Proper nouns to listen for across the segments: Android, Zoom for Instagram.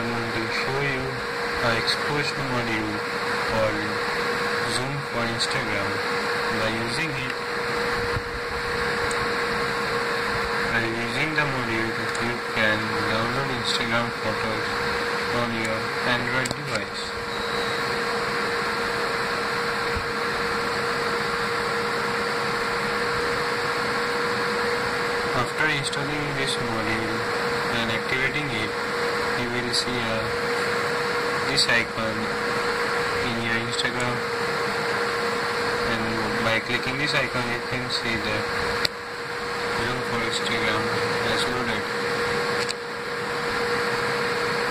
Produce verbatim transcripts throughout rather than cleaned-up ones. I want to show you an exposition module called Zoom for Instagram. By using it, by using the module, you can download Instagram photos on your Android device. After installing this module and activating it, you will see a, this icon in your Instagram, and by clicking this icon you can see that Zoom for Instagram has loaded.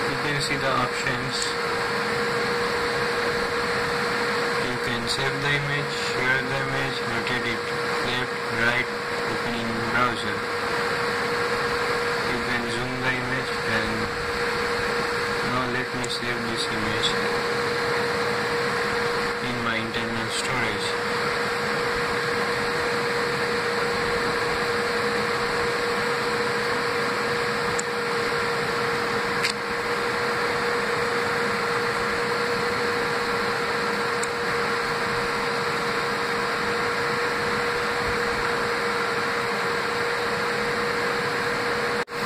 You can see the options. You can save the image, share the image, rotate it left, right, opening browser. You can zoom the image and let me save this image in my internal storage.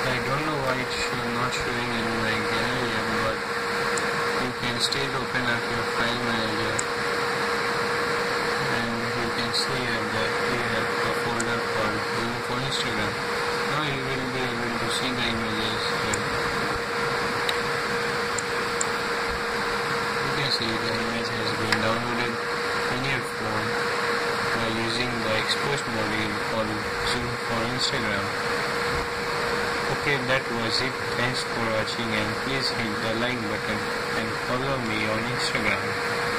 I don't know why it's not showing in my gallery, but you can still open up your file manager and you can see here that you have a folder called Zoom for Instagram. Now you will be able to see the images here. You can see the image has been downloaded on your phone by using the Express module called Zoom for Instagram. Okay, that was it. Thanks for watching, and please hit the like button and follow me on Instagram.